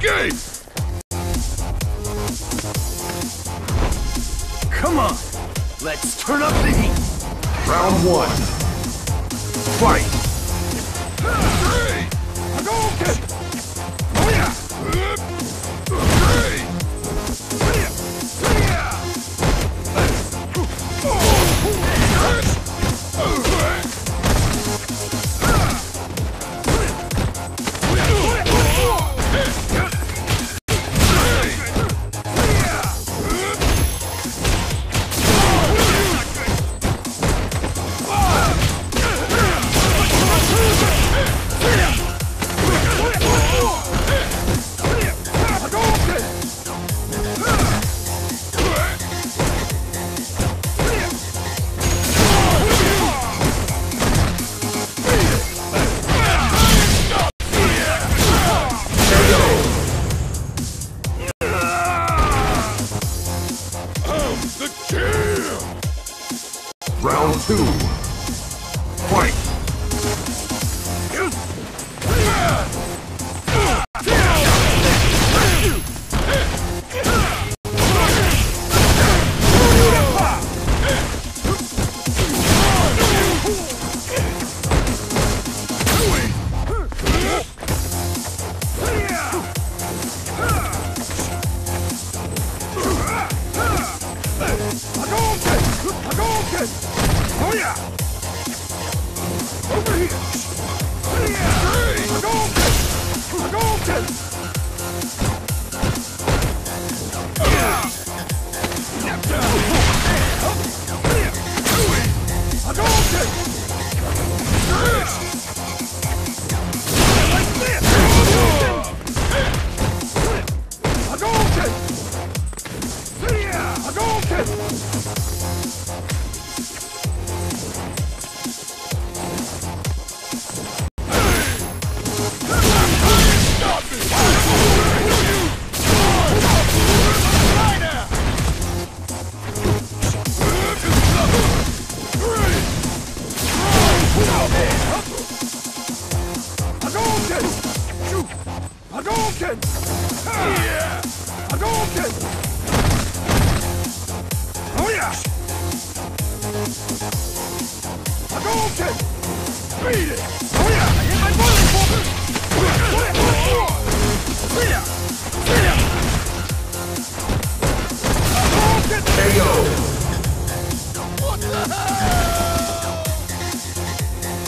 game! Come on! Let's turn up the heat! Round one. Fight! Three! Go get it! Round two. Fight! Oh yeah! Over here! I go! Beat it! Oh yeah! I hit my body, fucker!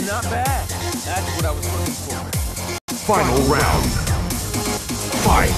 Not bad. That's what I was looking for. Final round. Fight!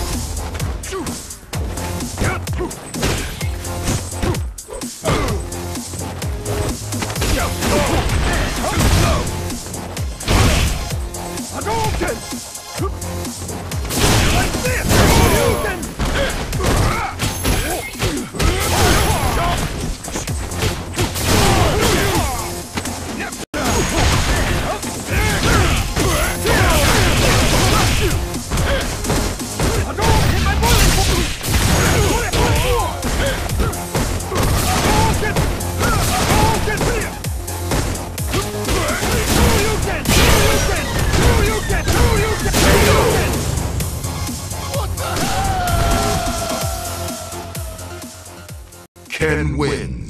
Can win.